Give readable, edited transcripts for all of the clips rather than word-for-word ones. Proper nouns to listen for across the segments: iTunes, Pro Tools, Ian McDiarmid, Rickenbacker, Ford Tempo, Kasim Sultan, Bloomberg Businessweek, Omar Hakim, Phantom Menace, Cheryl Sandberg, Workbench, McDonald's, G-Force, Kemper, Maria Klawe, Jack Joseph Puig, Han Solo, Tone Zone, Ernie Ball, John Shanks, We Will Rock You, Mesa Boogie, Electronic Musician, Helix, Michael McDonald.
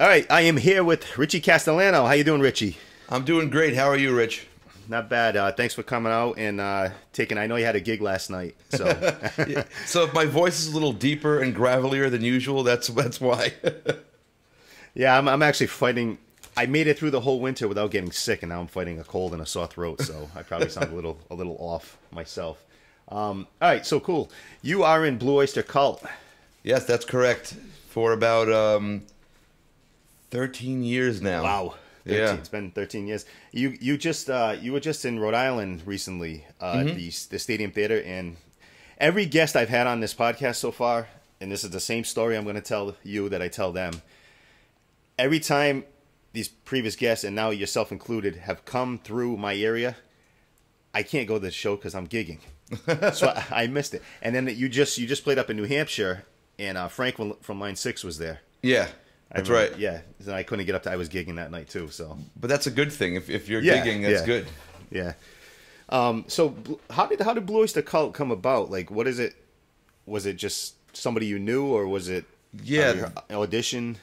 All right, I am here with Richie Castellano. How you doing, Richie? I'm doing great. How are you, Rich? Not bad. Thanks for coming out and taking. I know you had a gig last night, so yeah. So if my voice is a little deeper and gravelier than usual, that's why. Yeah, I'm actually fighting. I made it through the whole winter without getting sick, and now I'm fighting a cold and a sore throat. So I probably sound a little off myself. All right, so cool. You are in Blue Oyster Cult. Yes, that's correct. For about 13 years now. Wow. 13. Yeah. It's been 13 years. You were just in Rhode Island recently, the Stadium Theater, and every guest I've had on this podcast so far, and this is the same story I'm going to tell you that I tell them. Every time these previous guests, and now yourself included, have come through my area, I can't go to the show because I'm gigging. So I missed it. And then you just played up in New Hampshire, and Frank from Line 6 was there. Yeah. That's right. Yeah, and I couldn't get up to. I was gigging that night too. So, but that's a good thing. If you're gigging, that's good. Yeah. So how did Blue Oyster Cult come about? Like, what is it? Was it just somebody you knew, or was it an audition?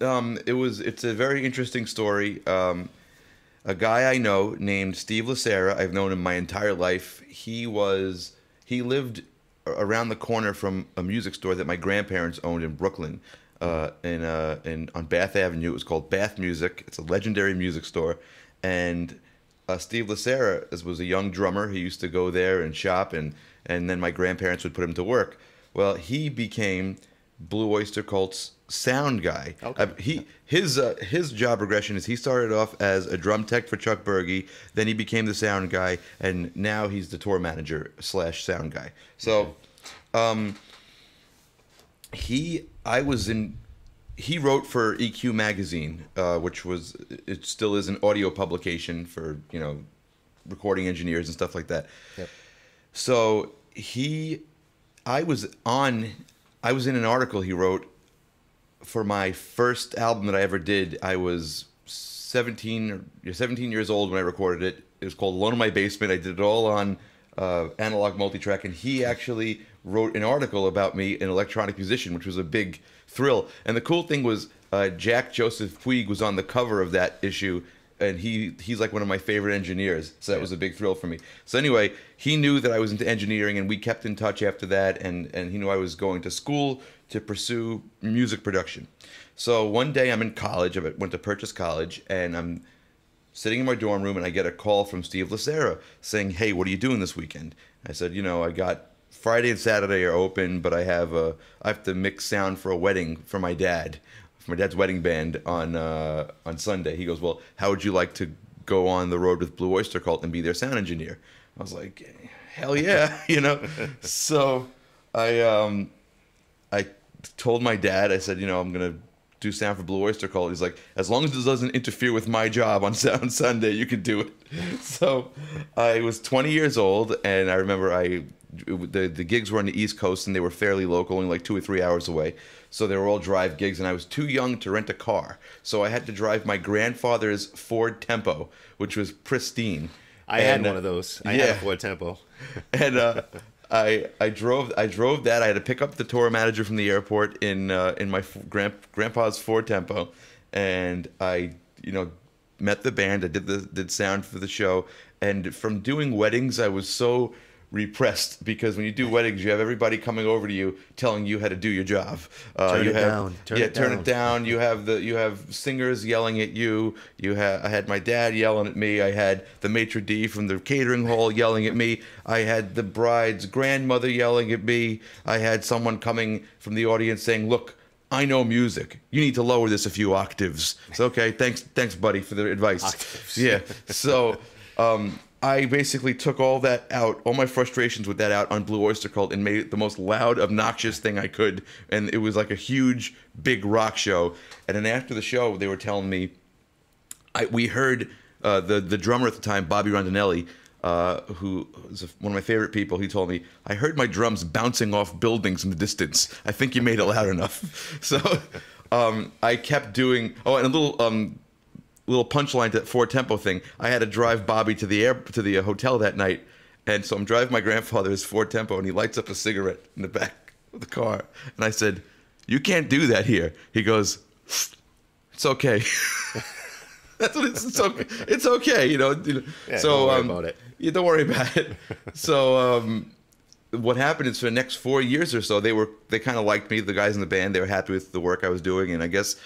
It was. It's a very interesting story. A guy I know named Steve Lacerra. I've known him my entire life. He lived around the corner from a music store that my grandparents owned in Brooklyn. And on Bath Avenue. It was called Bath Music. It's a legendary music store, and Steve Lacerra was a young drummer. He used to go there and shop, and then my grandparents would put him to work. Well, he became Blue Oyster Cult's sound guy. Okay. His job progression is he started off as a drum tech for Chuck Berge, then he became the sound guy, and now he's the tour manager / sound guy. So, He wrote for EQ Magazine, which was, it still is an audio publication for, you know, recording engineers and stuff like that. Yep. So I was in an article he wrote for my first album that I ever did. I was 17 years old when I recorded it. It was called Alone in My Basement. I did it all on analog multitrack, and he actually wrote an article about me in Electronic Musician, which was a big thrill. And the cool thing was Jack Joseph Puig was on the cover of that issue, and he's like one of my favorite engineers, so that was a big thrill for me. So anyway, he knew that I was into engineering, and we kept in touch after that, and he knew I was going to school to pursue music production. So one day I'm in college, I went to Purchase College, and I'm sitting in my dorm room, and I get a call from Steve Lacerra saying, "Hey, what are you doing this weekend?" I said, "You know, I got Friday and Saturday are open, but I have to mix sound for a wedding for my dad, for my dad's wedding band on Sunday." He goes, "Well, how would you like to go on the road with Blue Oyster Cult and be their sound engineer?" I was like, "Hell yeah!" You know. So I told my dad, I said, "You know, I'm gonna do sound for Blue Oyster Cult." He's like, "As long as it doesn't interfere with my job on Sound Sunday, you can do it." So I was 20 years old, and I remember the gigs were on the East Coast, and they were fairly local, only like 2 or 3 hours away. So they were all drive gigs, and I was too young to rent a car, so I had to drive my grandfather's Ford Tempo, which was pristine. I had one of those. I had a Ford Tempo, and I drove that. I had to pick up the tour manager from the airport in my grandpa's Ford Tempo, and I, you know, met the band. I did sound for the show, and from doing weddings, I was so repressed, because when you do weddings, you have everybody coming over to you telling you how to do your job. Turn it down. You have singers yelling at you. I had my dad yelling at me. I had the maitre d' from the catering hall yelling at me. I had the bride's grandmother yelling at me. I had someone coming from the audience saying, "Look, I know music. You need to lower this a few octaves." So okay, thanks, buddy, for the advice. Octaves. Yeah. So. I basically took all that out, all my frustrations with that out on Blue Oyster Cult, and made it the most loud, obnoxious thing I could. And it was like a huge, big rock show. And then after the show, they were telling me, we heard the drummer at the time, Bobby Rondinelli, who was one of my favorite people. He told me, "I heard my drums bouncing off buildings in the distance. I think you made it loud enough." So I kept doing, and a little little punchline to that four tempo thing. I had to drive Bobby to the hotel that night, and so I'm driving my grandfather's Ford Tempo, and he lights up a cigarette in the back of the car, and I said, "You can't do that here." He goes, it's okay. That's what it's okay. It's okay, you know. Yeah, so don't worry about it. You don't worry about it. So what happened is for the next 4 years or so, they kind of liked me. The guys in the band, they were happy with the work I was doing, and I guess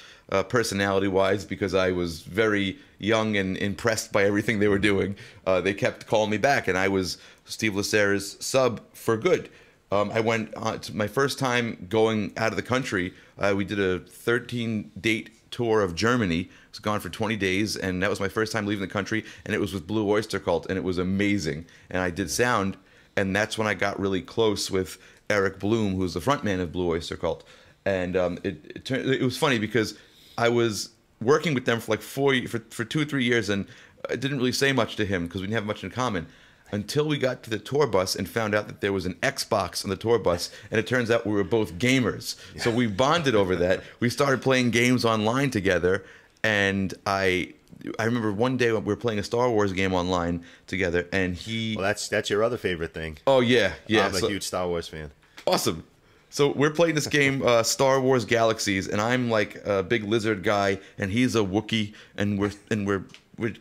personality-wise, because I was very young and impressed by everything they were doing, they kept calling me back, and I was Steve Lacerra's sub for good. I went to my first time going out of the country. We did a 13-date tour of Germany. I was gone for 20 days, and that was my first time leaving the country, and it was with Blue Oyster Cult, and it was amazing. And I did sound, and that's when I got really close with Eric Bloom, who's the frontman of Blue Oyster Cult. And it was funny because I was working with them for like for 2 or 3 years, and I didn't really say much to him because we didn't have much in common. Until we got to the tour bus and found out that there was an Xbox on the tour bus, and it turns out we were both gamers. Yeah. So we bonded over that. We started playing games online together, and I remember one day when we were playing a Star Wars game online together, and he... Well, that's your other favorite thing. Oh, yeah, yeah. I'm a huge Star Wars fan. Awesome. So we're playing this game, Star Wars Galaxies, and I'm like a big lizard guy, and he's a Wookiee, and we're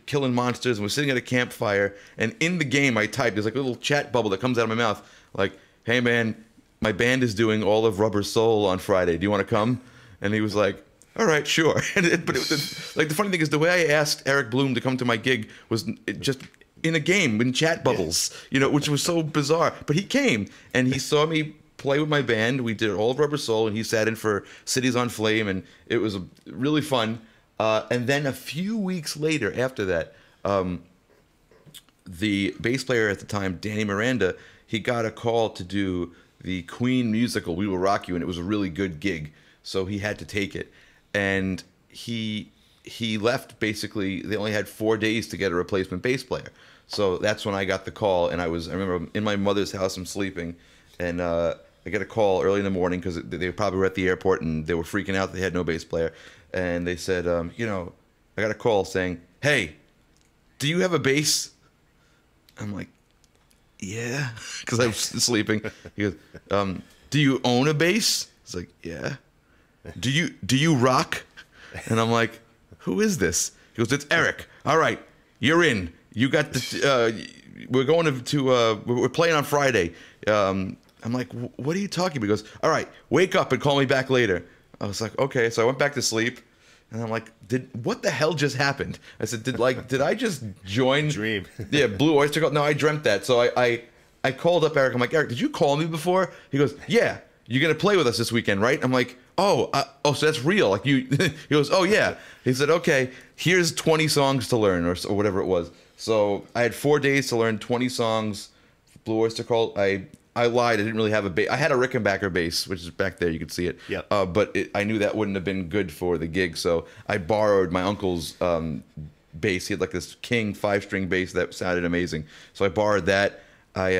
killing monsters, and we're sitting at a campfire, and in the game I typed, there's like a little chat bubble that comes out of my mouth, like, hey man, my band is doing all of Rubber Soul on Friday, do you want to come? And he was like, all right, sure. But it was, like, the funny thing is, the way I asked Eric Bloom to come to my gig was just in a game, in chat bubbles, you know, which was so bizarre. But he came, and he saw me play with my band. We did all of Rubber Soul, and he sat in for Cities on Flame, and it was really fun. And then a few weeks later after that, the bass player at the time, Danny Miranda, he got a call to do the Queen musical, We Will Rock You, and it was a really good gig, so he had to take it. And he left, basically, they only had 4 days to get a replacement bass player. So that's when I got the call, and I remember in my mother's house, I'm sleeping, and I get a call early in the morning because they probably were at the airport, and they were freaking out that they had no bass player. And they said, you know, I got a call saying, hey, do you have a bass? I'm like, yeah, because I was sleeping. He goes, do you own a bass? It's like, yeah. Do you rock? And I'm like, who is this? He goes, it's Eric. All right, you're in. You got the, we're going we're playing on Friday. I'm like, what are you talking about? He goes, all right, wake up and call me back later. I was like, okay, so I went back to sleep, and I'm like, what the hell just happened? I said, did I just join? Dream. Yeah, Blue Oyster Cult. No, I dreamt that. So I called up Eric. I'm like, Eric, did you call me before? He goes, yeah, you're gonna play with us this weekend, right? I'm like, oh, so that's real. Like you. He goes, oh yeah. He said, okay, here's 20 songs to learn, or whatever it was. So I had 4 days to learn 20 songs. Blue Oyster Cult. I lied. I didn't really have a bass. I had a Rickenbacker bass, which is back there. You can see it. Yep. But I knew that wouldn't have been good for the gig, so I borrowed my uncle's bass. He had like this King 5-string bass that sounded amazing. So I borrowed that. I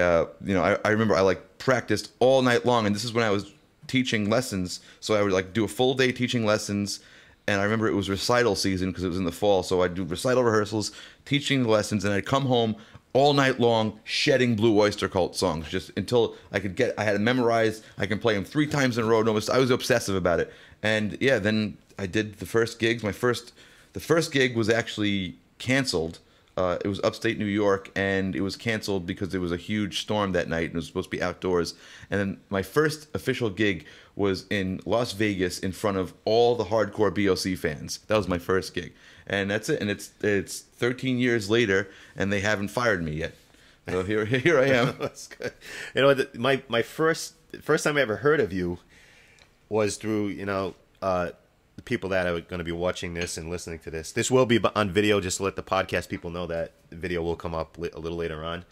remember I like practiced all night long, and this is when I was teaching lessons. So I would like do a full day teaching lessons, and I remember it was recital season because it was in the fall. So I'd do recital rehearsals, teaching lessons, and I'd come home all night long shedding Blue Oyster Cult songs just until I had it memorized. I can play them 3 times in a row. I was obsessive about it. And yeah, then I did the first gigs. The first gig was actually canceled. It was upstate New York, and it was canceled because there was a huge storm that night, and it was supposed to be outdoors. And then my first official gig was in Las Vegas in front of all the hardcore BOC fans. That was my first gig. And that's it. And it's 13 years later, and they haven't fired me yet. So here I am. That's good. You know, my first time I ever heard of you was through, you know, the people that are going to be watching this and listening to this. This will be on video, just to let the podcast people know that the video will come up a little later on.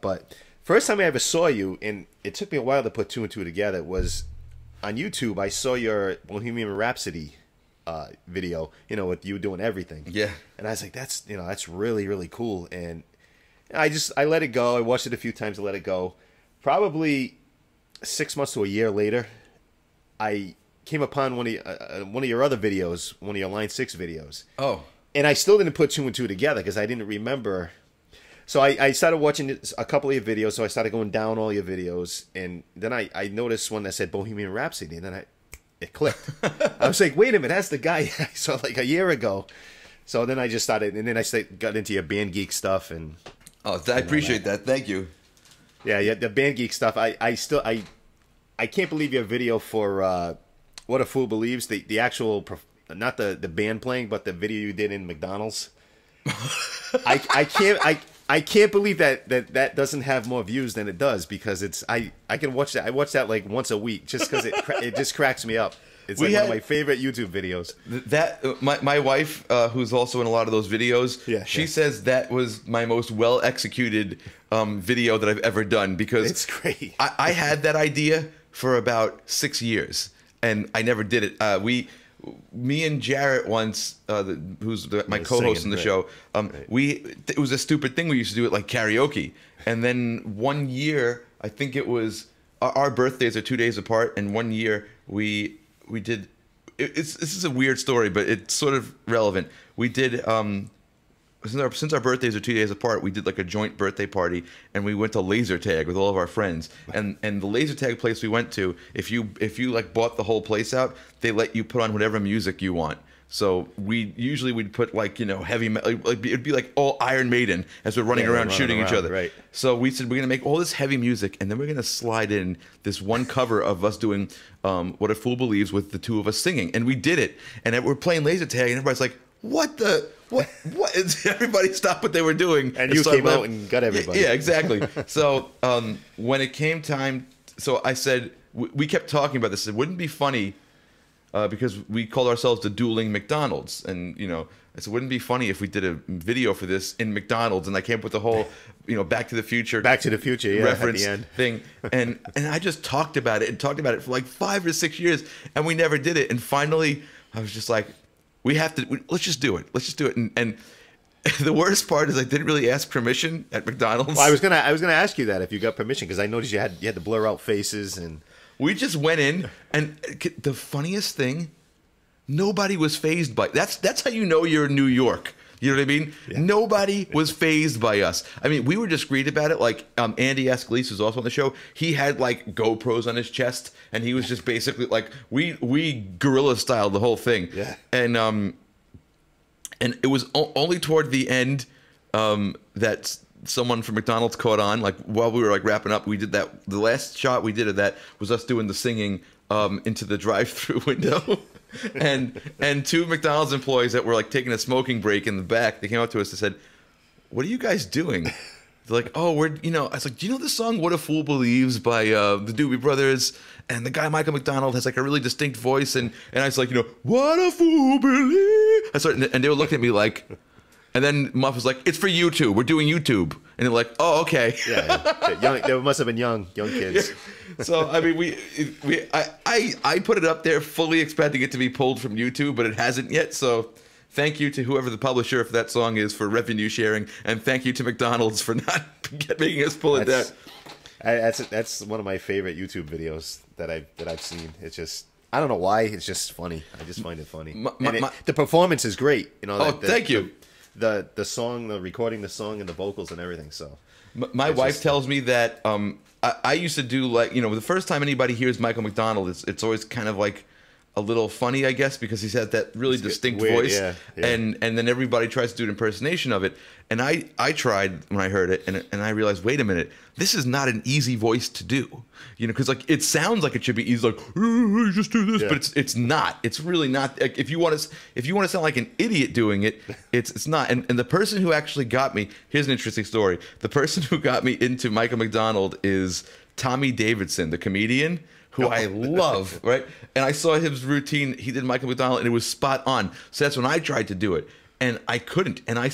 But first time I ever saw you, and it took me a while to put 2 and 2 together, was on YouTube. I saw your Bohemian Rhapsody video, you know, with you doing everything. Yeah. And I was like, that's, you know, that's really, really cool. And I let it go. I watched it a few times to let it go. Probably 6 months to a year later, I came upon one of your other videos, one of your Line 6 videos. Oh. And I still didn't put 2 and 2 together because I didn't remember. So I started watching a couple of your videos, so I started going down all your videos. And then I noticed one that said Bohemian Rhapsody. And then it clicked. I was like, wait a minute, that's the guy I saw like a year ago. So then I just started, and then I got into your Band Geek stuff. And oh, I appreciate that. Thank you. Yeah, yeah, the Band Geek stuff. I can't believe your video for What a Fool Believes, the actual, not the band playing, but the video you did in McDonald's. I can't believe that doesn't have more views than it does, because it's I can watch that. I watch that like once a week just because it just cracks me up. It's like one of my favorite YouTube videos. That my wife, who's also in a lot of those videos, she says that was my most well executed video that I've ever done, because it's great. I had that idea for about 6 years and I never did it. Me and Jarrett once, who's my co-host in the show, it was a stupid thing. We used to do it like karaoke. And then one year, I think it was, our birthdays are 2 days apart. And one year we did, this is a weird story, but it's sort of relevant. We did, since our birthdays are 2 days apart, we did like a joint birthday party, and we went to laser tag with all of our friends. And the laser tag place we went to, if you like bought the whole place out, they let you put on whatever music you want. So we'd put like, you know, heavy metal, like it'd be like all Iron Maiden as we're running around shooting each other. Right. So we said we're gonna make all this heavy music, and then we're gonna slide in this one cover of us doing What a Fool Believes with the two of us singing, and we did it. And we're playing laser tag, and everybody's like, What? Everybody stopped what they were doing, and you came out and got everybody. Yeah, exactly. So when it came time, so I said, we kept talking about this. It wouldn't be funny because we called ourselves the Dueling McDonald's, and you know, I said, wouldn't it be funny if we did a video for this in McDonald's? And I came up with the whole, you know, Back to the Future yeah, reference thing, and I just talked about it for like 5 or 6 years, and we never did it. And finally, I was just like, let's just do it. Let's just do it. And the worst part is I didn't really ask permission at McDonald's. Well, I was gonna ask you that if you got permission, because I noticed you had to blur out faces, and we just went in. And the funniest thing, nobody was fazed by. That's how you know you're in New York. You know what I mean? Yeah. Nobody was fazed by us. I mean, we were discreet about it. Like Andy Ascalise was also on the show. He had like GoPros on his chest, and he was just basically like we guerrilla styled the whole thing. Yeah. And it was only toward the end that someone from McDonald's caught on. Like while we were like wrapping up, we did that. The last shot we did of that was us doing the singing into the drive-through window. and two McDonald's employees that were like taking a smoking break in the back, they came up to us and said, "What are you guys doing?" They're like, "Oh, we're, you know." I was like, "Do you know the song What a Fool Believes by the Doobie Brothers? And the guy Michael McDonald has like a really distinct voice." And I was like, "You know, what a fool believes." I started, and they were looking at me like. And then Muff was like, "It's for YouTube. We're doing YouTube." And they're like, "Oh, okay." Yeah, they must have been young kids. Yeah. So I mean, I put it up there fully expecting it to be pulled from YouTube, but it hasn't yet. So thank you to whoever the publisher for that song is for revenue sharing, and thank you to McDonald's for not making us pull it down. That's one of my favorite YouTube videos that I've seen. It's just. I don't know why. It's just funny. I just find it funny. The performance is great. You know. Thank you. The song, the recording, the song, and the vocals and everything. So my wife tells me that I used to do, like, you know, the first time anybody hears Michael McDonald, it's always kind of like a little funny, I guess, because he's had that really distinct voice, and then everybody tries to do an impersonation of it. And I tried when I heard it, and I realized, wait a minute, this is not an easy voice to do, you know, because like it sounds like it should be easy, like just do this, but it's not. It's really not. Like, if you want to sound like an idiot doing it, it's not. And the person who actually got me, here's an interesting story. The person who got me into Michael McDonald is Tommy Davidson, the comedian. Who I love, right? And I saw his routine. He did Michael McDonald, and it was spot on. So that's when I tried to do it, and I couldn't. And I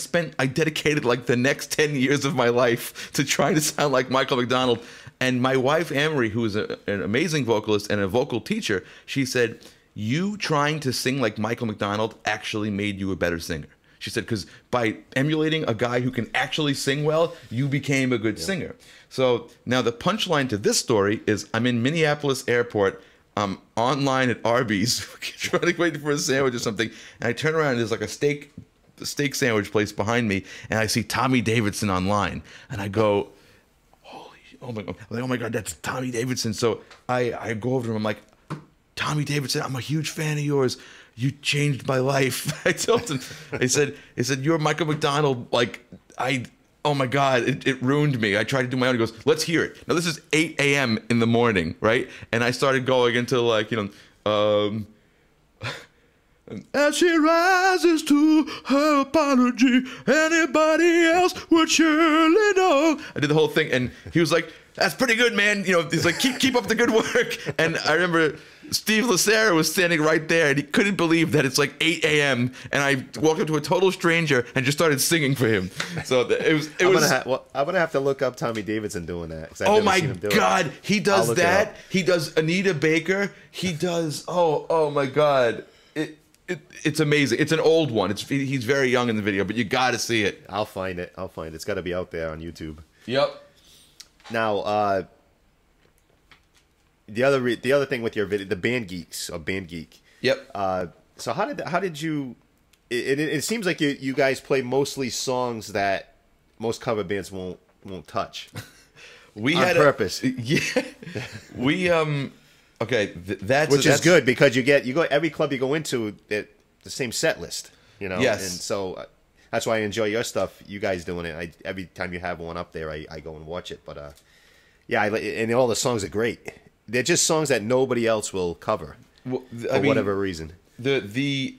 dedicated like the next 10 years of my life to trying to sound like Michael McDonald. And my wife, Amory, who is an amazing vocalist and a vocal teacher, she said, "You trying to sing like Michael McDonald actually made you a better singer." She said, "Because by emulating a guy who can actually sing well, you became a good singer." So now the punchline to this story is I'm in Minneapolis airport. I'm online at Arby's trying to wait for a sandwich or something. And I turn around, and there's like a steak sandwich place behind me. And I see Tommy Davidson online. And I go, "Holy, oh my God, that's Tommy Davidson." So I go over to him. I'm like, Tommy Davidson, I'm a huge fan of yours. You changed my life. I told him, I said, you're Michael McDonald. Like, oh my God, it ruined me. I tried to do my own. He goes, let's hear it. Now this is 8 a.m. in the morning, right? And I started going into like, you know, as she rises to her apology, anybody else would surely know. I did the whole thing, and he was like, that's pretty good, man. You know, he's like, keep up the good work. And I remember Steve Lacerra was standing right there, and he couldn't believe that it's like 8 a.m. And I walked up to a total stranger and just started singing for him. So I'm gonna have to look up Tommy Davidson doing that. Oh my God, he does that. He does Anita Baker. He does. Oh my God, it's amazing. It's an old one. He's very young in the video, but you got to see it. I'll find it. I'll find it. It's got to be out there on YouTube. Yep. Now. The other thing with your video, the Band Geeks or Band Geek. Yep. So how did you? It seems like you guys play mostly songs that most cover bands won't touch. We had purpose. Yeah. We okay. That's good because you go every club you go into it, the same set list. You know. Yes. And so that's why I enjoy your stuff. You guys doing it. Every time you have one up there, I go and watch it. But yeah, and all the songs are great. They're just songs that nobody else will cover, for whatever reason. The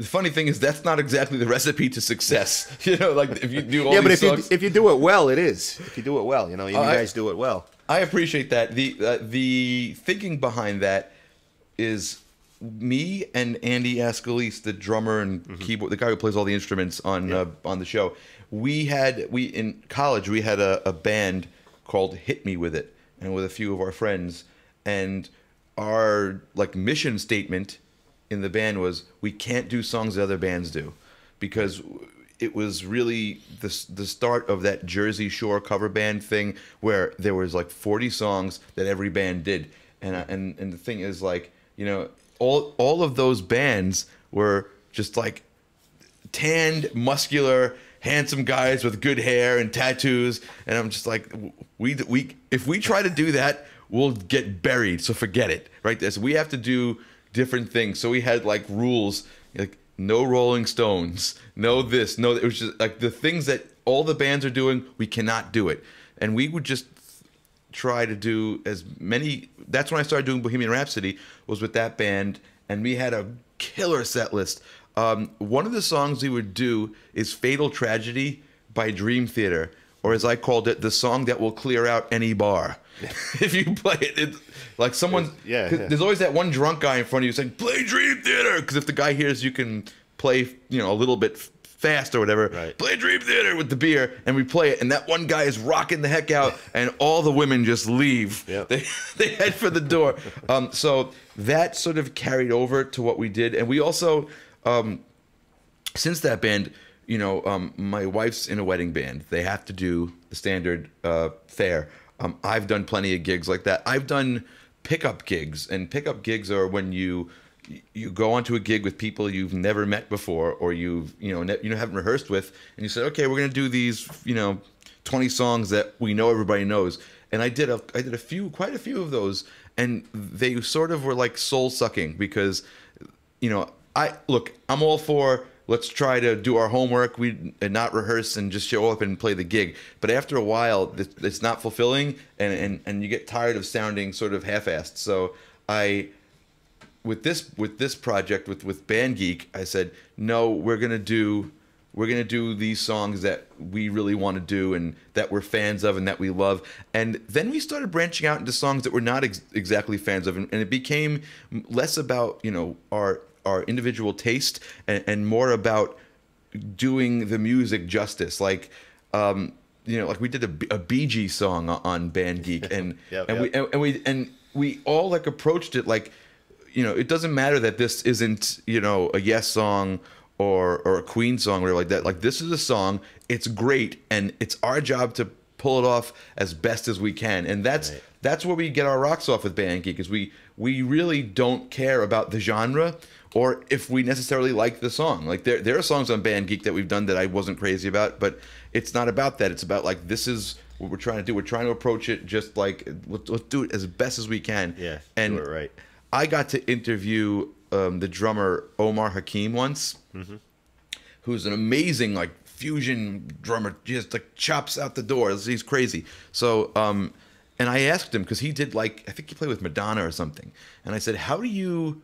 funny thing is that's not exactly the recipe to success. You know, like if you do all these songs, if you do it well, it is. If you do it well, you know, you guys do it well. I appreciate that. The thinking behind that is me and Andy Ascalise, the drummer and keyboard, the guy who plays all the instruments on the show. We in college we had a band called Hit Me With It. And with a few of our friends, and our like mission statement in the band was we can't do songs that other bands do, because it was really the start of that Jersey Shore cover band thing where there was like 40 songs that every band did, and the thing is, like, you know, all of those bands were just like tanned, muscular, handsome guys with good hair and tattoos, and I'm just like, if we try to do that, we'll get buried. So forget it, right? So we have to do different things. So we had like rules, like no Rolling Stones, no this, no. It was just like the things that all the bands are doing, we cannot do it, and we would just try to do as many. That's when I started doing Bohemian Rhapsody, was with that band, and we had a killer set list. One of the songs we would do is Fatal Tragedy by Dream Theater, or as I called it, the song that will clear out any bar. If you play it, it's like someone, there's always that one drunk guy in front of you saying, play Dream Theater, because if the guy hears you can play, you know, a little bit fast or whatever, right, play Dream Theater with the beer, and we play it, and that one guy is rocking the heck out, and all the women just leave. Yep. They head for the door. So that sort of carried over to what we did, and we also... since that band, you know, my wife's in a wedding band. They have to do the standard fare. I've done plenty of gigs like that. I've done pickup gigs, and pickup gigs are when you go onto a gig with people you've never met before, or you haven't rehearsed with, and you said, okay, we're gonna do these, you know, 20 songs that we know everybody knows. And I did a few, quite a few of those, and they sort of were like soul sucking because, you know. Look, I'm all for let's try to do our homework and not rehearse and just show up and play the gig. But after a while, it's not fulfilling, and you get tired of sounding sort of half-assed. So with this project with Band Geek, I said, no, we're gonna do these songs that we really want to do and that we're fans of and that we love. And then we started branching out into songs that we're not exactly fans of, and it became less about, you know, our individual taste and more about doing the music justice. Like, you know, like we did a Bee Gees song on Band Geek, and we all like approached it like, you know, it doesn't matter that this isn't, you know, a Yes song or a Queen song or whatever like that. Like, this is a song, it's great, and it's our job to pull it off as best as we can, and that's where we get our rocks off with Band Geek, is we really don't care about the genre or if we necessarily like the song. Like there are songs on Band Geek that we've done that I wasn't crazy about, but it's not about that. It's about like, this is what we're trying to do. We're trying to approach it just like, let's do it as best as we can. Yeah, and do it right. I got to interview the drummer Omar Hakim once, mm-hmm. who's an amazing like fusion drummer, just like chops out the door. He's crazy. So, and I asked him because he did like I think he played with Madonna or something, and I said, how do you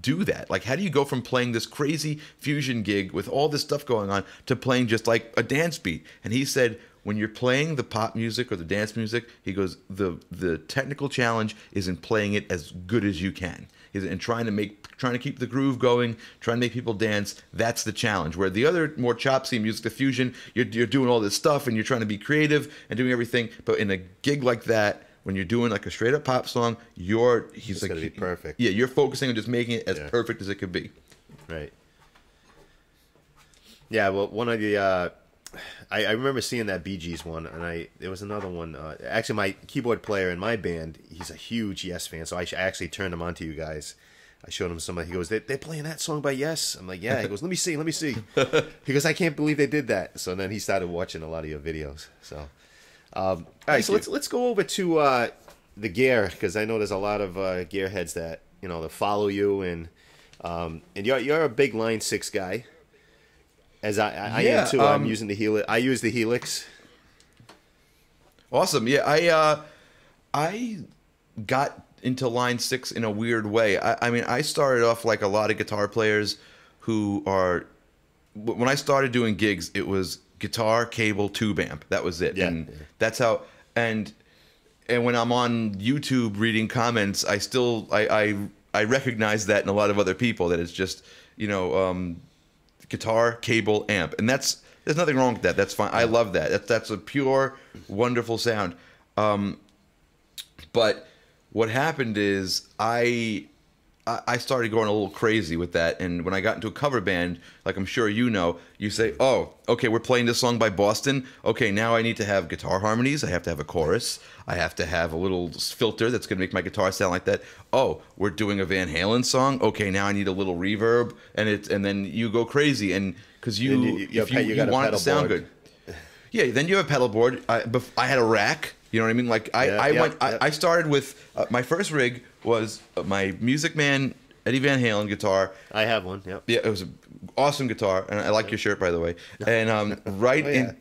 do that? Like, how do you go from playing this crazy fusion gig with all this stuff going on to playing just like a dance beat? And he said, when you're playing the pop music or the dance music, he goes, the technical challenge is in playing it as good as you can, and trying to keep the groove going, trying to make people dance. That's the challenge. Where the other more chopsy music, the fusion, you're doing all this stuff and you're trying to be creative and doing everything. But in a gig like that, when you're doing like a straight up pop song, it's like, gotta be perfect. Yeah, you're focusing on just making it as perfect as it could be. Right. Yeah. Well, one of the I remember seeing that Bee Gees one, and there was another one. Actually, my keyboard player in my band, he's a huge Yes fan, so I actually turned him on to you guys. I showed him somebody. He goes, "They're playing that song by Yes." I'm like, "Yeah." He goes, "Let me see." He goes, "I can't believe they did that." So then he started watching a lot of your videos. So. All right, so let's go over to the gear, because I know there's a lot of gearheads that that follow you, and you're a big Line 6 guy, as I am too. I'm using the Helix. I use the Helix. Awesome, yeah. I got into Line 6 in a weird way. I mean, I started off like a lot of guitar players who are. When I started doing gigs, it was. Guitar, cable, tube amp. That was it. Yeah. And that's how. And when I'm on YouTube reading comments, I recognize that in a lot of other people, that it's just guitar, cable, amp, and there's nothing wrong with that. That's fine. I love that. That's a pure, wonderful sound. But what happened is I started going a little crazy with that, and when I got into a cover band, like I'm sure you say, oh, okay, we're playing this song by Boston. Okay, now I need to have guitar harmonies. I have to have a chorus. I have to have a little filter that's going to make my guitar sound like that. Oh, we're doing a Van Halen song. Okay, now I need a little reverb, and then you go crazy, and because you want it to sound good. Yeah, then you have a pedal board. I had a rack. You know what I mean? Like I started with my first rig was my Music Man Eddie Van Halen guitar. I have one. Yep. Yeah, it was an awesome guitar, and I like your shirt, by the way. And I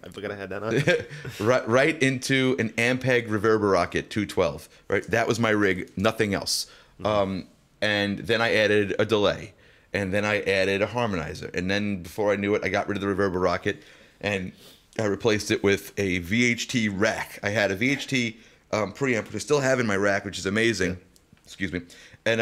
forgot I had that on. right into an Ampeg Reverberacket 212. Right, that was my rig. Nothing else. Mm-hmm. And then I added a delay, and then I added a harmonizer, and then before I knew it, I got rid of the Reverberacket, and I replaced it with a VHT rack. I had a VHT preamp, which I still have in my rack, which is amazing. Yeah. Excuse me. And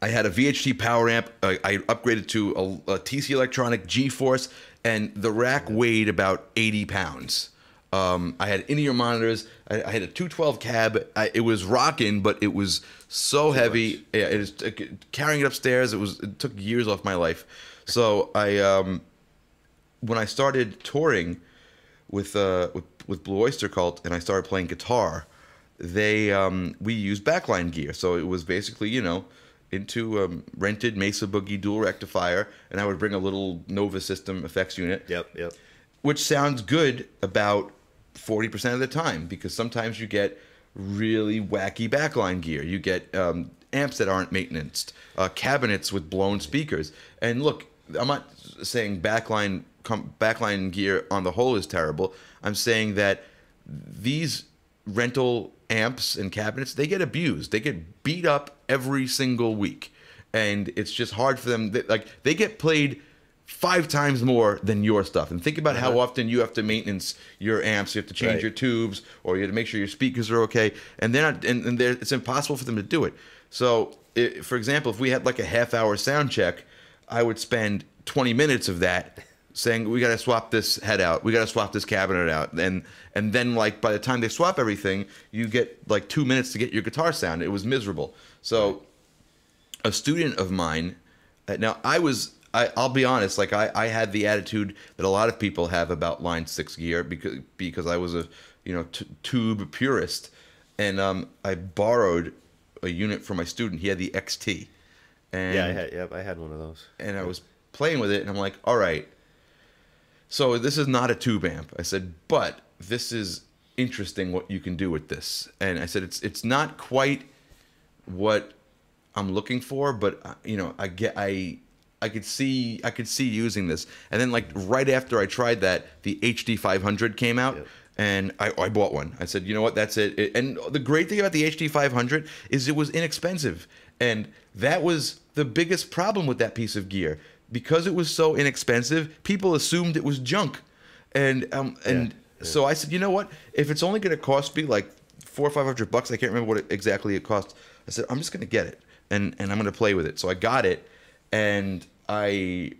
I had a VHT power amp. I upgraded to a TC Electronic G-Force, and the rack weighed about 80 pounds. I had in-ear monitors. I had a 212 cab. It was rocking, but it was so heavy. Yeah, carrying it upstairs, it took years off my life. So I... when I started touring with Blue Oyster Cult and I started playing guitar, we used backline gear. So it was basically, into rented Mesa Boogie dual rectifier, and I would bring a little Nova System effects unit. Yep. Which sounds good about 40% of the time, because sometimes you get really wacky backline gear. You get amps that aren't maintenanced, cabinets with blown speakers. And look, I'm not saying backline gear on the whole is terrible. I'm saying that these rental amps and cabinets, they get abused. They get beat up every single week. And it's just hard for them. They get played 5 times more than your stuff. And think about how often you have to maintenance your amps. You have to change your tubes, or you have to make sure your speakers are okay. And they're not, and it's impossible for them to do it. So, for example, if we had like a half-hour sound check, I would spend 20 minutes of that saying, we got to swap this head out. We got to swap this cabinet out. And then, like, by the time they swap everything, you get, like, 2 minutes to get your guitar sound. It was miserable. So a student of mine – now, I'll be honest. Like, I had the attitude that a lot of people have about Line 6 gear because I was a, tube purist. And I borrowed a unit from my student. He had the XT. And I had one of those. And I was playing with it, and I'm like, all right, so this is not a tube amp. I said, but this is interesting what you can do with this. And I said, it's not quite what I'm looking for, but you know, I could see using this. And then, like, right after I tried that, the HD500 came out. Yep. And I bought one. I said, you know what, that's it. And the great thing about the HD500 is it was inexpensive. And that was the biggest problem with that piece of gear. Because it was so inexpensive, people assumed it was junk. And so I said, you know what, if it's only going to cost me like $400 or $500, I can't remember what exactly it cost. I said, I'm just going to get it, and I'm going to play with it. So I got it, and I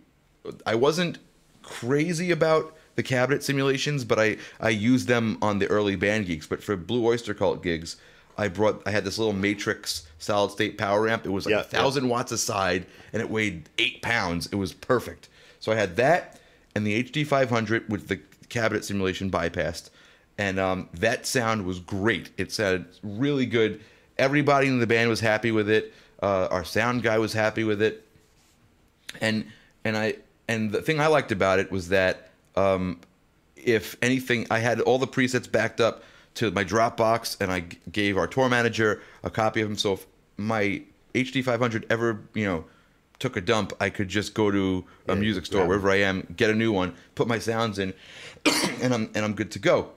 wasn't crazy about the cabinet simulations, but I used them on the early Band Geeks. But for Blue Oyster Cult gigs, I had this little Matrix solid state power amp. It was like 1,000 watts a side, and it weighed 8 pounds. It was perfect. So I had that and the HD500 with the cabinet simulation bypassed, and that sound was great. It sounded really good. Everybody in the band was happy with it. Our sound guy was happy with it, and the thing I liked about it was that. If anything, I had all the presets backed up to my Dropbox, and I gave our tour manager a copy of them. So if my HD500 ever, you know, took a dump, I could just go to a music store wherever I am, get a new one, put my sounds in, and I'm good to go.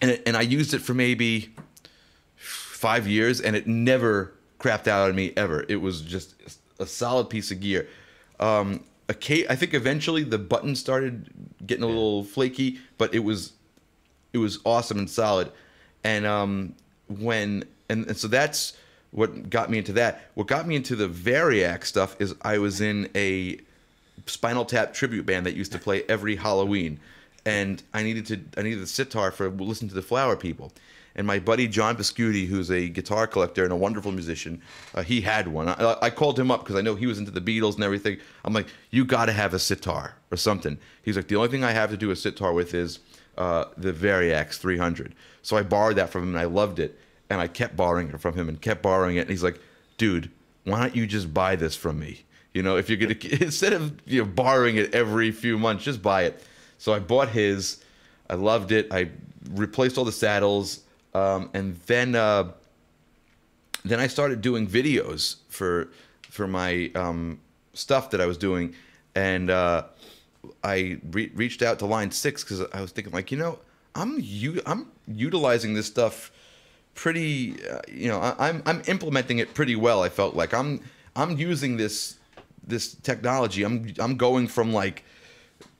And I used it for maybe 5 years, and it never crapped out on me ever. It was just a solid piece of gear. I think eventually the button started getting a little flaky, but it was awesome and solid. And so that's what got me into that. What got me into the Variax stuff is I was in a Spinal Tap tribute band that used to play every Halloween, and I needed the sitar for Listen to the Flower People. And my buddy John Biscuti, who's a guitar collector and a wonderful musician, he had one. I called him up because I know he was into the Beatles and everything. I'm like, you got to have a sitar or something. He's like, the only thing I have to do a sitar with is the Variax 300. So I borrowed that from him, and I loved it. And I kept borrowing it from him and kept borrowing it. And he's like, dude, why don't you just buy this from me? You know, if you're going to, instead of, you know, borrowing it every few months, just buy it. So I bought his. I loved it. I replaced all the saddles. And then I started doing videos for my stuff that I was doing, and I reached out to Line 6 because I was thinking, like, you know, I'm utilizing this stuff pretty, you know, I'm implementing it pretty well. I felt like I'm using this technology. I'm going from like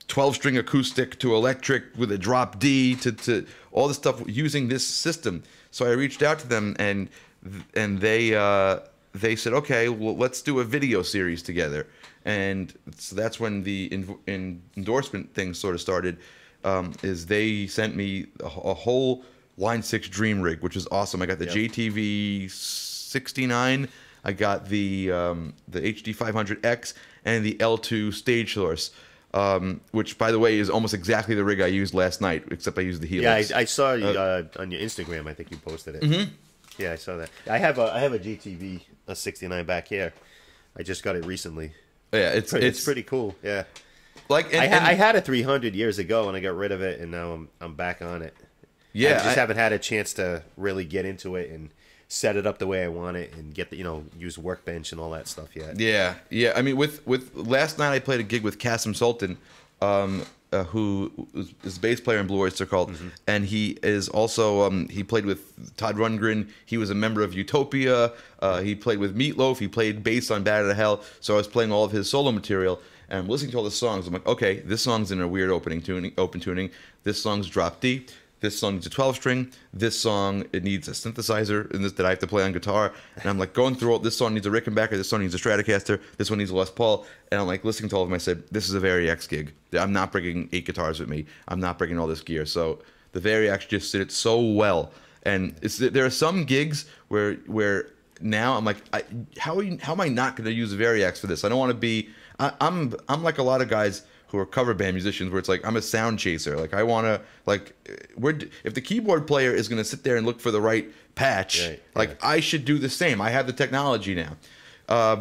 12-string acoustic to electric with a drop D to all this stuff using this system. So I reached out to them, and they said, okay, well, let's do a video series together. And so that's when the endorsement thing sort of started. Is they sent me a whole Line 6 Dream Rig, which is awesome. I got the JTV 69. I got the HD500X and the L2 Stage Source. Which, by the way, is almost exactly the rig I used last night, except I used the Helix. Yeah, I saw you, on your Instagram. I think you posted it. Mm-hmm. Yeah, I saw that. I have a GTV 69 back here. I just got it recently. Yeah, it's pretty cool. Yeah, like I had a 300 years ago, and I got rid of it, and now I'm back on it. Yeah, I just haven't had a chance to really get into it and set it up the way I want it, and get the, you know, use Workbench and all that stuff yet. Yeah, yeah. I mean, with last night I played a gig with Kasim Sultan, who is a bass player in Blue Oyster Cult, mm-hmm. and he is also he played with Todd Rundgren. He was a member of Utopia. He played with Meatloaf. He played bass on Bad Out of Hell. So I was playing all of his solo material, and I'm listening to all the songs. I'm like, okay, this song's in a weird open tuning. This song's drop D. This song needs a 12-string. This song, it needs a synthesizer in this that I have to play on guitar. And I'm like going through all, this song needs a Rickenbacker. This song needs a Stratocaster. This one needs a Les Paul. And I'm like listening to all of them. I said, this is a Variax gig. I'm not bringing 8 guitars with me. I'm not bringing all this gear. So the Variax just did it so well. And it's, there are some gigs where now I'm like, how am I not going to use Variax for this? I don't want to be – I'm like a lot of guys – who are cover band musicians, where it's like, I'm a sound chaser. Like, I want to, like, if the keyboard player is going to sit there and look for the right patch, I should do the same. I have the technology now.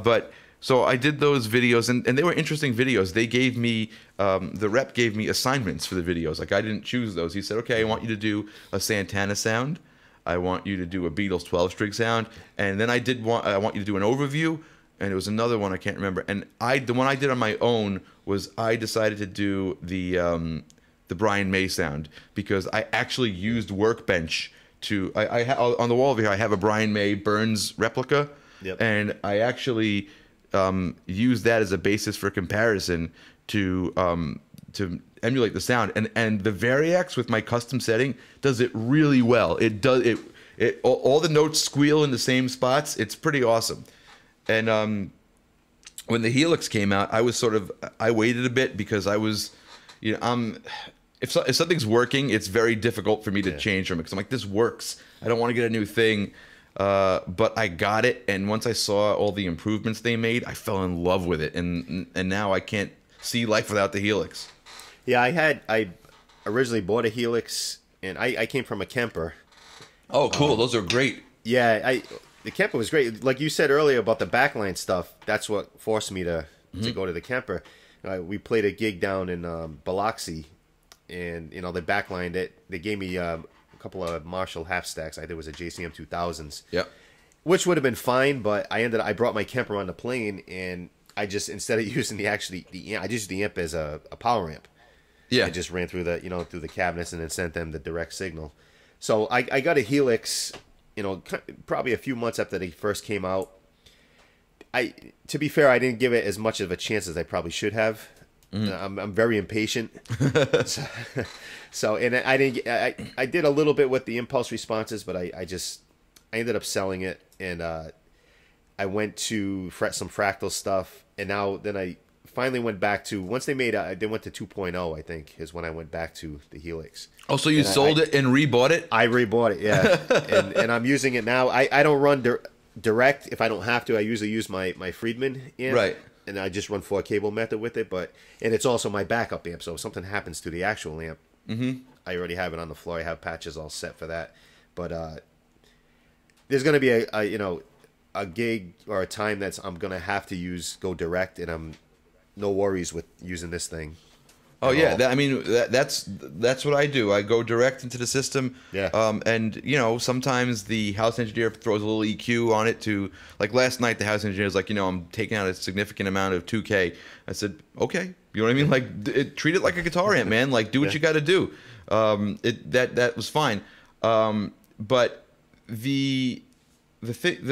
But So I did those videos, and they were interesting videos. They gave me, the rep gave me assignments for the videos. Like, I didn't choose those. He said, okay, I want you to do a Santana sound. I want you to do a Beatles 12-string sound. And then I did want, I want you to do an overview. And it was another one I can't remember. And the one I did on my own was I decided to do the Brian May sound, because I actually used Workbench to, on the wall over here, I have a Brian May Burns replica. Yep. And I actually... use that as a basis for comparison to emulate the sound, and the Variax with my custom setting does it really well. It does it. All the notes squeal in the same spots. It's pretty awesome. And when the Helix came out, I was sort of waited a bit, because I was, you know, if something's working, it's very difficult for me to change from it, because I'm like, this works. I don't want to get a new thing. But I got it, and once I saw all the improvements they made, I fell in love with it, and now I can't see life without the Helix. Yeah, I originally bought a Helix, and I came from a Kemper. Oh, cool! Those are great. Yeah, the Kemper was great. Like you said earlier about the backline stuff, that's what forced me to go to the Kemper. We played a gig down in Biloxi, and you know they backlined it. They gave me. A couple of Marshall half stacks. I did was a JCM 2000s. Yep. Which would have been fine, but I brought my Kemper on the plane, and I just, instead of using the I just used the amp as a power amp. Yeah. I just ran through the, you know, through the cabinets and then sent them the direct signal. So I got a Helix, you know, probably a few months after they first came out. To be fair, I didn't give it as much of a chance as I probably should have. Mm-hmm. I'm very impatient, so and I did a little bit with the impulse responses, but I ended up selling it, and I went to some fractal stuff, and then I finally went back to, once they made they went to 2.0, I think is when I went back to the Helix. Oh, so you sold it and rebought it? I rebought it, yeah, and I'm using it now. I don't run direct if I don't have to. I usually use my Friedman amp. Right. And I just run 4-cable method with it, and it's also my backup amp. So if something happens to the actual amp, I already have it on the floor. I have patches all set for that. But there's going to be a gig or a time that's I'm going to have to go direct, and I'm no worries with using this thing. Oh yeah, that's what I do. I go direct into the system. Yeah. And you know, sometimes the house engineer throws a little EQ on it to, like last night the house engineer's like, you know, I'm taking out a significant amount of 2K. I said, okay, you know what I mean? Like, treat it like a guitar amp, man. Like, do what you got to do. That was fine. But with the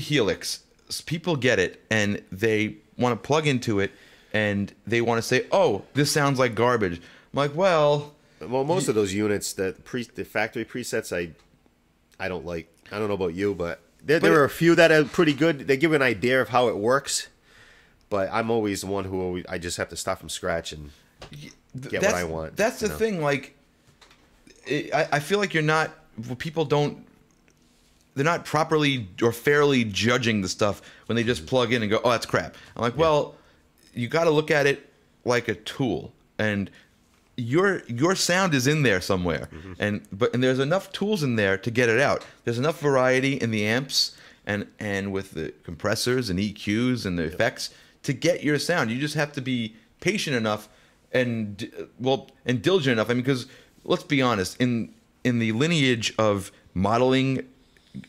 Helix, people get it and they want to plug into it. And they want to say, "Oh, this sounds like garbage." I'm like, "Well, most of those units that the factory presets, I don't like. I don't know about you, but there are a few that are pretty good. They give an idea of how it works, but I'm always the one who I just have to start from scratch and get what I want." That's the thing. Like, I feel like people don't. They're not properly or fairly judging the stuff when they just plug in and go, "Oh, that's crap." I'm like, "Well." You got to look at it like a tool, and your sound is in there somewhere, and there's enough tools in there to get it out. There's enough variety in the amps and with the compressors and EQs and the effects to get your sound. You just have to be patient enough and diligent enough. I mean, because let's be honest, in the lineage of modeling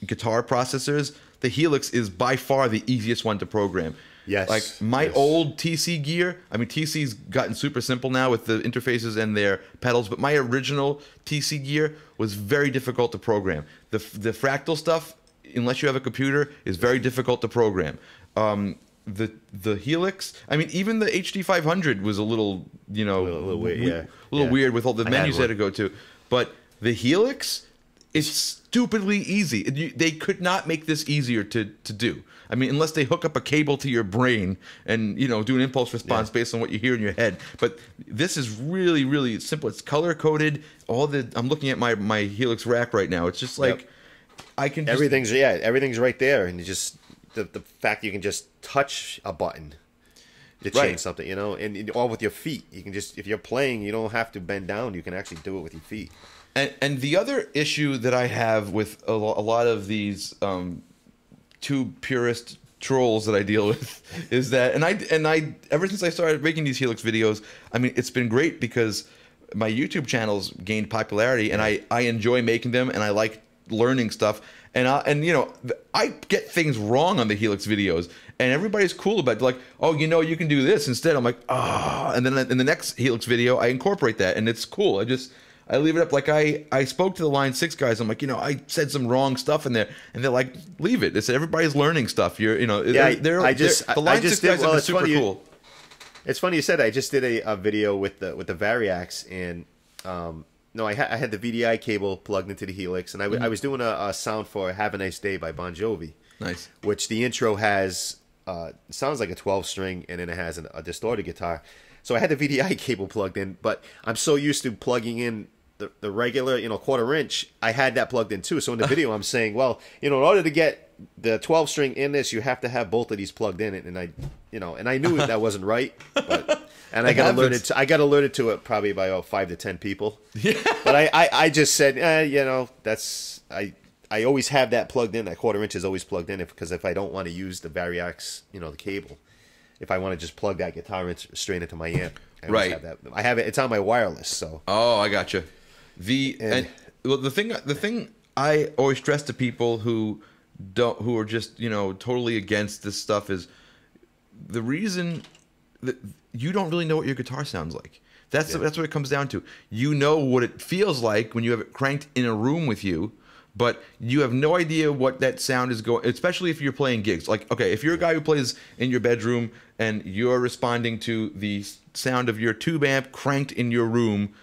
guitar processors, the Helix is by far the easiest one to program. Yes. Like my old TC gear, I mean, TC's gotten super simple now with the interfaces and their pedals, but my original TC gear was very difficult to program. The fractal stuff, unless you have a computer, is very difficult to program. The Helix, I mean, even the HD500 was a little, you know, a little weird with all the menus I had to go to. But the Helix is stupidly easy. They could not make this easier to do. I mean, unless they hook up a cable to your brain and, you know, do an impulse response based on what you hear in your head. But this is really, really simple. It's color-coded. I'm looking at my Helix rack right now. It's just like I can just... Everything's right there. And you just the fact you can just touch a button to change something, you know, and all with your feet. You can just, if you're playing, you don't have to bend down. You can actually do it with your feet. And the other issue that I have with a lot of these two purist trolls that I deal with is that, and I ever since I started making these Helix videos, I mean, it's been great because my YouTube channel's gained popularity, and I enjoy making them, and I like learning stuff, and you know, I get things wrong on the Helix videos, and everybody's cool about it. Like, oh, you know, you can do this instead. I'm like, ah, oh. And then in the next Helix video, I incorporate that, and it's cool. I leave it up. Like I spoke to the Line 6 guys. I'm like, you know, I said some wrong stuff in there, and they're like, leave it. They said everybody's learning stuff. You're, you know, yeah, the Line 6 guys are super cool. It's funny you said. I just did a video with the Variax, and I had the VDI cable plugged into the Helix, and I was doing a sound for "Have a Nice Day" by Bon Jovi. Nice. Which the intro has sounds like a 12-string, and then it has a distorted guitar. So I had the VDI cable plugged in, but I'm so used to plugging in the regular, you know, quarter-inch. I had that plugged in too. So in the video, I'm saying, well, you know, in order to get the 12-string in this, you have to have both of these plugged in, and I knew that wasn't right, but I got alerted to it probably by 5 to 10 people. Yeah. But I just said, you know, that's I always have that plugged in. That quarter-inch is always plugged in because if I don't want to use the Variax, you know, the cable. If I want to just plug that guitar in straight into my amp, I have it. It's on my wireless. So. Oh, I got you. The thing I always stress to people who are just, you know, totally against this stuff is the reason that you don't really know what your guitar sounds like. That's what it comes down to. You know what it feels like when you have it cranked in a room with you. But you have no idea what that sound is going, especially if you're playing gigs. Like, okay, if you're a guy who plays in your bedroom and you're responding to the sound of your tube amp cranked in your room,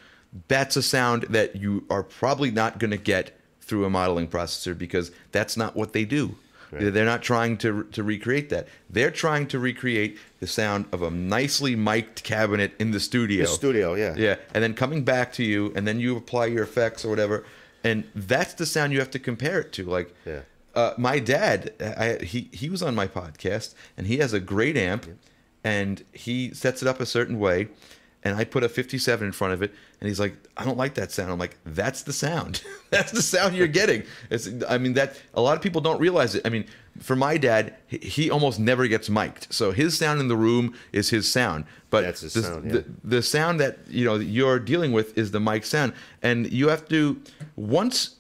that's a sound that you are probably not going to get through a modeling processor because that's not what they do. Right. They're not trying to recreate that. They're trying to recreate the sound of a nicely mic'd cabinet in the studio. The studio, yeah. Yeah, and then coming back to you, and then you apply your effects or whatever. And that's the sound you have to compare it to. Like, yeah. My dad, he was on my podcast, and he has a great amp, and he sets it up a certain way, and I put a 57 in front of it, and he's like, I don't like that sound. I'm like, that's the sound. That's the sound you're getting. A lot of people don't realize it. I mean, for my dad, he almost never gets mic'd, so his sound in the room is his sound. But that's his sound, yeah. The sound that you know that you're dealing with is the mic sound, and you have to once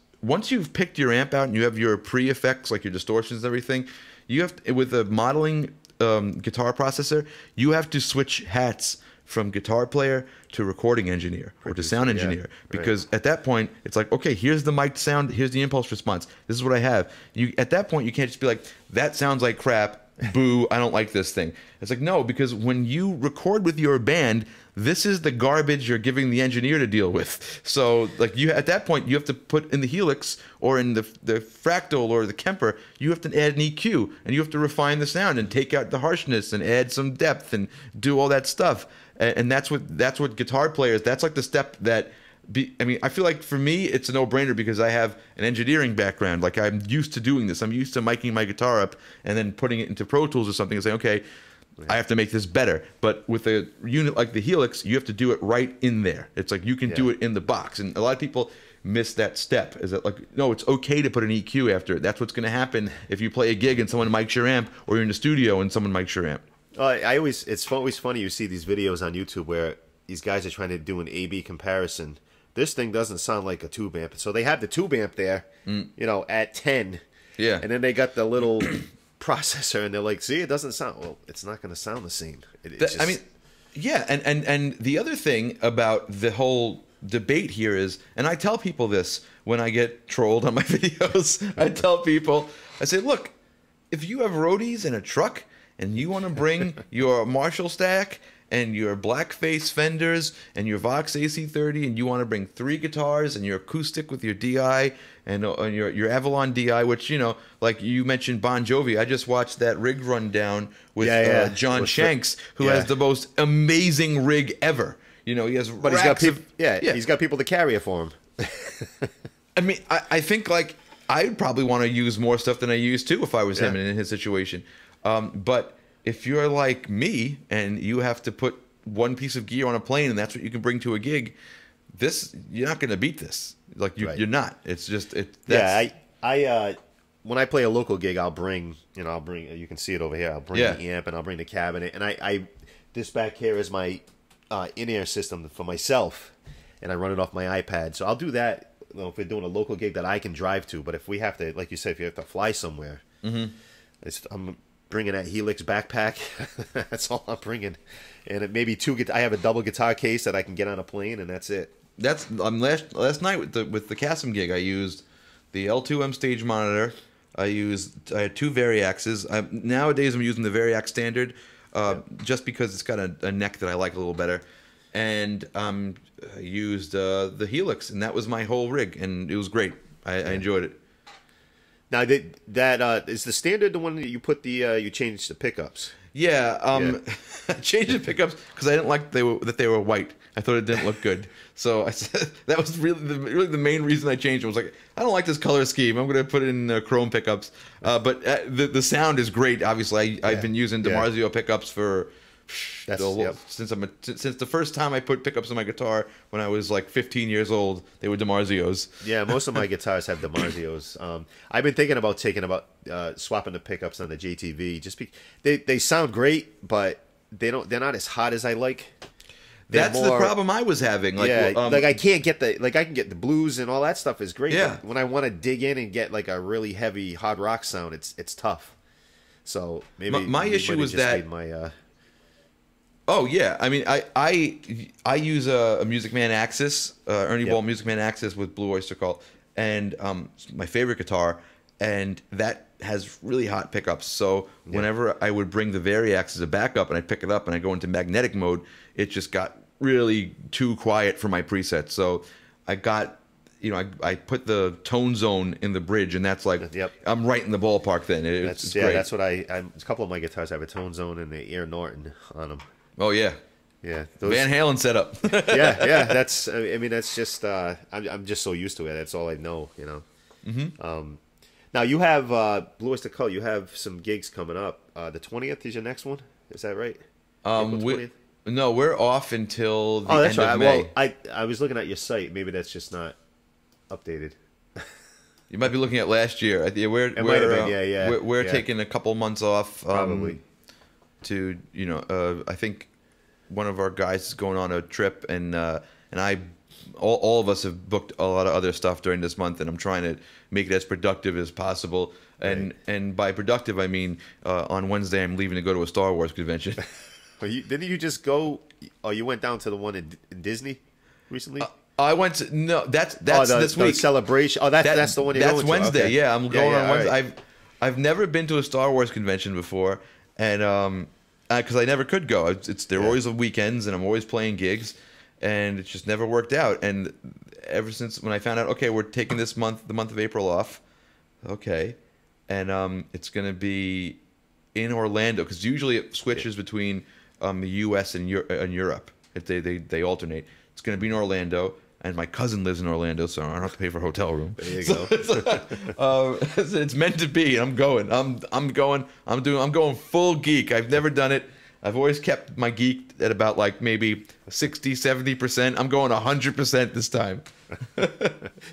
you've picked your amp out and you have your pre-effects like your distortions and everything, you have to, with a modeling guitar processor, you have to switch hats from guitar player to recording engineer or to sound engineer, because at that point it's like, okay, here's the mic sound, here's the impulse response, this is what I have. You at that point you can't just be like, that sounds like crap, boo, I don't like this thing. It's like, no, because when you record with your band, this is the garbage you're giving the engineer to deal with. So like you at that point you have to put in the Helix or in the Fractal or the Kemper, you have to add an EQ and you have to refine the sound and take out the harshness and add some depth and do all that stuff. And that's what guitar players, that's like the step that, I feel like for me, it's a no-brainer because I have an engineering background. Like I'm used to doing this. I'm used to miking my guitar up and then putting it into Pro Tools or something and saying, okay, I have to make this better. But with a unit like the Helix, you have to do it right in there. It's like you can do it in the box. And a lot of people miss that step. Is that like, no, it's okay to put an EQ after it. That's what's going to happen if you play a gig and someone mics your amp, or you're in the studio and someone mics your amp. It's always funny you see these videos on YouTube where these guys are trying to do an A-B comparison. This thing doesn't sound like a tube amp. So they have the tube amp there, you know, at 10. Yeah. And then they got the little processor, and they're like, see, it doesn't sound, well, it's not going to sound the same. Yeah. And the other thing about the whole debate here is, and I tell people this when I get trolled on my videos, I tell people, I say, look, if you have roadies in a truck, and you want to bring your Marshall stack and your blackface Fenders and your Vox AC30, and you want to bring 3 guitars and your acoustic with your DI and your Avalon DI, which, you know, like you mentioned Bon Jovi. I just watched that rig rundown with John Shanks, who has the most amazing rig ever. You know, he has he's got people to carry it for him. I mean, I think like I'd probably want to use more stuff than I used to if I was him and in his situation. But if you're like me and you have to put one piece of gear on a plane and that's what you can bring to a gig, you're not going to beat this. Like you're not. It's just that's... Yeah, I when I play a local gig, I'll bring, you know, you can see it over here. I'll bring the amp and I'll bring the cabinet. And this back here is my in-ear system for myself. And I run it off my iPad. So I'll do that, you know, if we're doing a local gig that I can drive to. But if we have to, like you said, if you have to fly somewhere, I'm bringing that Helix backpack. That's all I'm bringing. And it may be I have a double guitar case that I can get on a plane, and that's it. That's last night with the Kasim gig. I used the L2M stage monitor. I had two Variaxes. Nowadays I'm using the Variax standard, just because it's got a neck that I like a little better. And I used the Helix, and that was my whole rig, and it was great. I enjoyed it. Now that is the standard, the one that you put the you changed the pickups. Yeah, I changed the pickups because I didn't like that they were white. I thought it didn't look good, so I said that was really the main reason I changed it. I was like, I don't like this color scheme. I'm going to put in chrome pickups, but the sound is great. Obviously, I've been using DiMarzio pickups for since the first time I put pickups on my guitar when I was like 15 years old. They were DiMarzios. Yeah, most of my guitars have DiMarzios. I've been thinking about swapping the pickups on the JTV. Just because they sound great, but they're not as hot as I like. That's the problem I was having. Like, like I can't get the I can get the blues and all that stuff is great. Yeah. But when I want to dig in and get like a really heavy hard rock sound, it's tough. So maybe my issue was that my. Oh yeah, I mean I use a Music Man Axis, Ernie Ball Music Man Axis with Blue Oyster Cult, and my favorite guitar, and that has really hot pickups. So whenever I would bring the Variax as a backup and I pick it up and I go into magnetic mode, it just got really too quiet for my preset. So I got, you know, I put the Tone Zone in the bridge, and that's like I'm right in the ballpark. Then it's great. That's what a couple of my guitars have a Tone Zone and the Air Norton on them. Oh yeah, yeah. Those, Van Halen setup. yeah. That's I mean that's just I'm just so used to it. That's all I know. You know. Now you have Blue Oyster Cult. You have some gigs coming up. The 20th is your next one. Is that right? No, we're off until the end of May. Well, I was looking at your site. Maybe that's just not updated. You might be looking at last year. We're taking a couple months off. Probably. To you know, I think one of our guys is going on a trip, and all of us have booked a lot of other stuff during this month, and I'm trying to make it as productive as possible. And and by productive, I mean on Wednesday I'm leaving to go to a Star Wars convention. Didn't you just go? Oh, you went down to the one in Disney recently? I went to that's this week. Celebration. Oh, that's the one. That's Wednesday. Okay. Yeah, I'm going on Wednesday. Right. I've never been to a Star Wars convention before, and because I never could go. They're always on weekends, and I'm always playing gigs. And it just never worked out. And ever since when I found out, okay, we're taking this month, the month of April off. Okay. And it's going to be in Orlando because usually it switches between the U.S. and Europe. If they alternate. It's going to be in Orlando. And my cousin lives in Orlando, so I don't have to pay for a hotel room. There you go. It's meant to be. And I'm going. I'm going full geek. I've never done it. I've always kept my geek at about like maybe 60, 70%. I'm going 100% this time.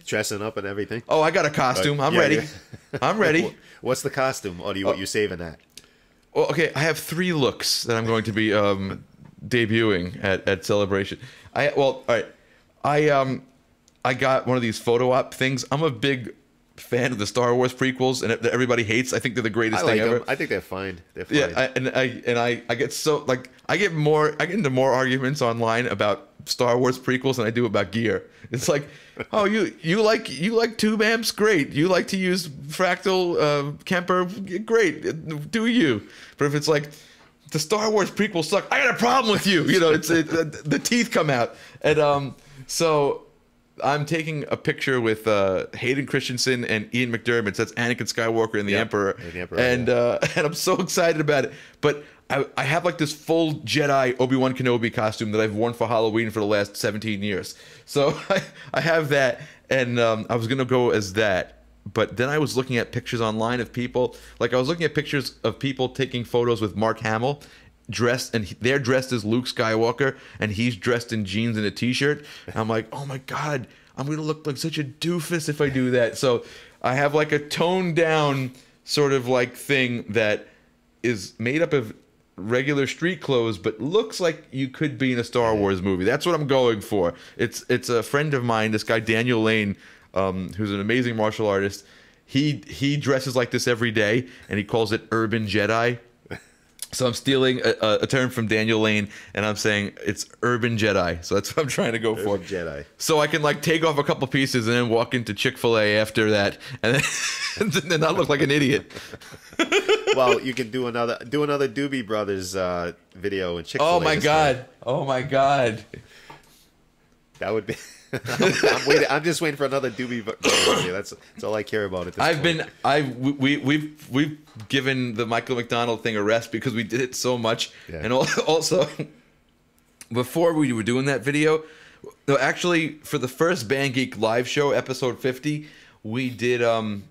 Dressing up and everything. Oh, I got a costume. I'm ready. Yeah. I'm ready. What's the costume? Or do you you saving that? Well, okay, I have three looks that I'm going to be debuting at Celebration. I got one of these photo op things. I'm a big fan of the Star Wars prequels, and that everybody hates. I think they're the greatest thing ever. I think they're fine. They're fine. Yeah, I get so like I get into more arguments online about Star Wars prequels than I do about gear. It's like, oh, you like tube amps, great. You like to use fractal Kemper, great. Do you? But if it's like the Star Wars prequels suck, I got a problem with you. You know, the teeth come out. And so I'm taking a picture with Hayden Christensen and Ian McDiarmid. So that's Anakin Skywalker and the Emperor. And I'm so excited about it. But I have like this full Jedi Obi-Wan Kenobi costume that I've worn for Halloween for the last 17 years. So I have that, and I was going to go as that. But then I was looking at pictures online of people. Like I was looking at pictures of people taking photos with Mark Hamill. Dressed, and they're dressed as Luke Skywalker, and he's dressed in jeans and a t-shirt. I'm like, oh my god, I'm going to look like such a doofus if I do that. So I have like a toned down sort of like thing that is made up of regular street clothes, but looks like you could be in a Star Wars movie. That's what I'm going for. It's a friend of mine, this guy Daniel Lane, who's an amazing martial artist. He dresses like this every day, and he calls it Urban Jedi. So I'm stealing a term from Daniel Lane, and I'm saying it's Urban Jedi. So that's what I'm trying to go for. Urban Jedi. So I can like take off a couple pieces and then walk into Chick-fil-A after that, and then, and not look like an idiot. Well, you can do another Doobie Brothers video and Chick-fil-A. Oh my god! Way. Oh my god! That would be. I'm just waiting for another Doobie Brothers. That's all I care about at this point. We've given the Michael McDonald thing a rest because we did it so much. Yeah. And also, before we were doing that video, no, actually for the first Band Geek live show, episode 50, we did a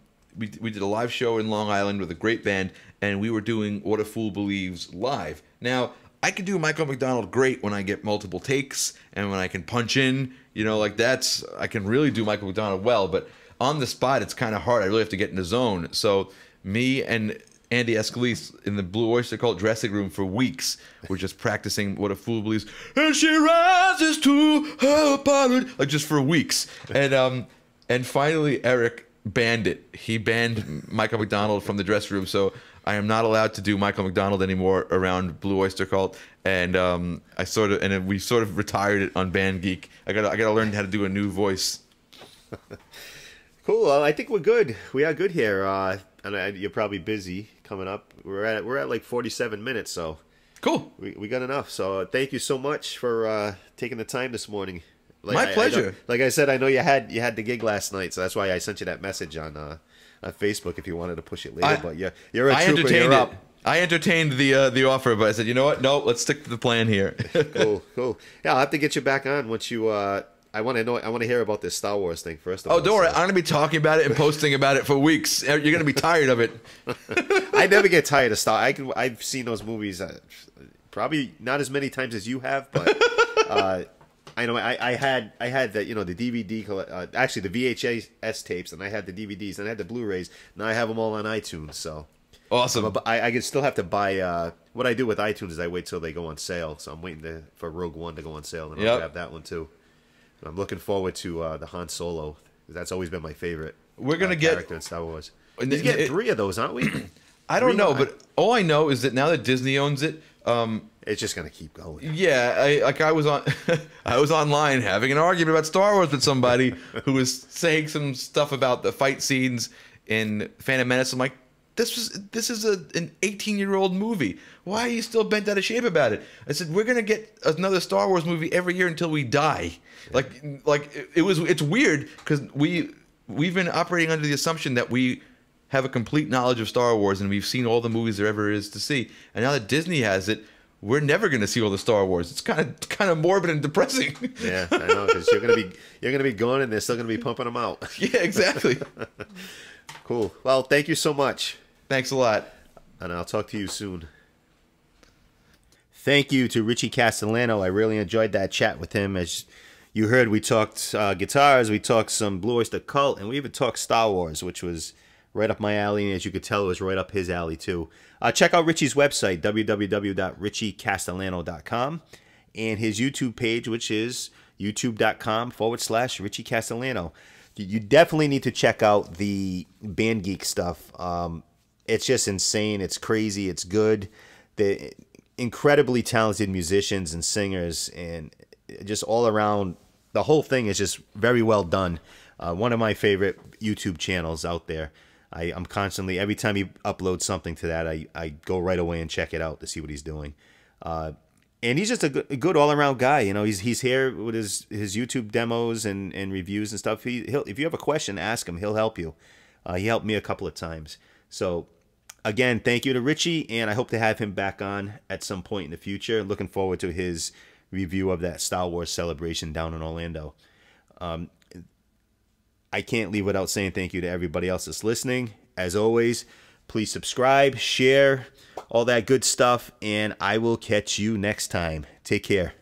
live show in Long Island with a great band, and we were doing What a Fool Believes live. Now, I could do Michael McDonald great when I get multiple takes and when I can punch in, you know, like I can really do Michael McDonald well, but on the spot, it's kind of hard. I really have to get in the zone. So me and Andy Ascalise in the Blue Oyster Cult dressing room for weeks were just practicing What a Fool Believes. And she rises to her pirate, like just for weeks. And finally, Eric banned it. He banned Michael McDonald from the dressing room. So I am not allowed to do Michael McDonald anymore around Blue Oyster Cult, and we sort of retired it on Band Geek. I gotta learn how to do a new voice. Cool. Well, I think we're good. We are good here, and you're probably busy coming up. We're at like 47 minutes, so cool. We got enough. So thank you so much for taking the time this morning. Like, my pleasure. Like I said, I know you had the gig last night, so that's why I sent you that message on Facebook if you wanted to push it later, but yeah, you're a trooper. You're up. I entertained the offer, but I said, you know what? No, let's stick to the plan here. Cool. Yeah, I'll have to get you back on once you. I want to hear about this Star Wars thing first. Oh, don't worry. I'm gonna be talking about it and posting about it for weeks. You're gonna be tired of it. I never get tired of Star. I've seen those movies probably not as many times as you have, but. I know I had the, you know, the DVD actually the VHS tapes, and I had the DVDs, and I had the Blu-rays. Now I have them all on iTunes. So awesome! But I can still have to buy. What I do with iTunes is I wait till they go on sale. So I'm waiting for Rogue One to go on sale, and I'll grab that one too. And I'm looking forward to the Han Solo. That's always been my favorite. We're gonna get in Star Wars. We get three of those, aren't we? I don't know, but all I know is that now that Disney owns it. It's just gonna keep going. Yeah, I was online having an argument about Star Wars with somebody who was saying some stuff about the fight scenes in Phantom Menace. I'm like, this is an 18-year-old movie. Why are you still bent out of shape about it? I said, we're gonna get another Star Wars movie every year until we die. Like it's weird because we've been operating under the assumption that we have a complete knowledge of Star Wars and we've seen all the movies there ever is to see. And now that Disney has it, we're never going to see all the Star Wars. It's kind of morbid and depressing. Yeah, I know, because you're gonna be gone, and they're still gonna be pumping them out. Yeah, exactly. Cool. Well, thank you so much. Thanks a lot, and I'll talk to you soon. Thank you to Richie Castellano. I really enjoyed that chat with him. As you heard, we talked guitars, we talked some Blue Oyster Cult, and we even talked Star Wars, which was right up my alley, and as you could tell, it was right up his alley, too. Check out Richie's website, www.richiecastellano.com, and his YouTube page, which is youtube.com/Richie Castellano. You definitely need to check out the Band Geek stuff. It's just insane. It's crazy. It's good. They're incredibly talented musicians and singers, and just all around, the whole thing is just very well done. One of my favorite YouTube channels out there. I'm constantly, every time he uploads something to that, I go right away and check it out to see what he's doing. And he's just a good all-around guy. You know, he's here with his YouTube demos and reviews and stuff. If you have a question, ask him. He'll help you. He helped me a couple of times. So, again, thank you to Richie, and I hope to have him back on at some point in the future. Looking forward to his review of that Star Wars celebration down in Orlando. I can't leave without saying thank you to everybody else that's listening. As always, please subscribe, share, all that good stuff, and I will catch you next time. Take care.